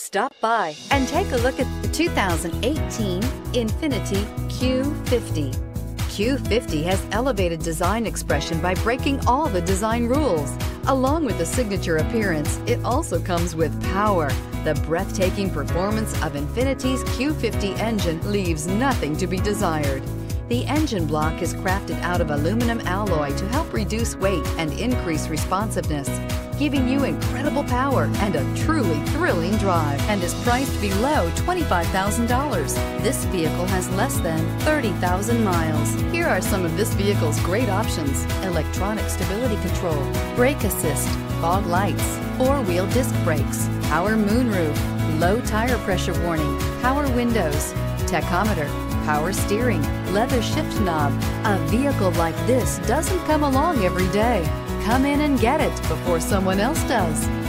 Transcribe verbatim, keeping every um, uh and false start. Stop by and take a look at the two thousand eighteen Infiniti Q fifty. Q fifty has elevated design expression by breaking all the design rules. Along with the signature appearance, it also comes with power. The breathtaking performance of Infiniti's Q fifty engine leaves nothing to be desired. The engine block is crafted out of aluminum alloy to help reduce weight and increase responsiveness, giving you incredible power and a truly thrilling drive, and is priced below twenty-five thousand dollars. This vehicle has less than thirty thousand miles. Here are some of this vehicle's great options: electronic stability control, brake assist, fog lights, four-wheel disc brakes, power moonroof, low tire pressure warning, power windows, tachometer, power steering, leather shift knob. A vehicle like this doesn't come along every day. Come in and get it before someone else does.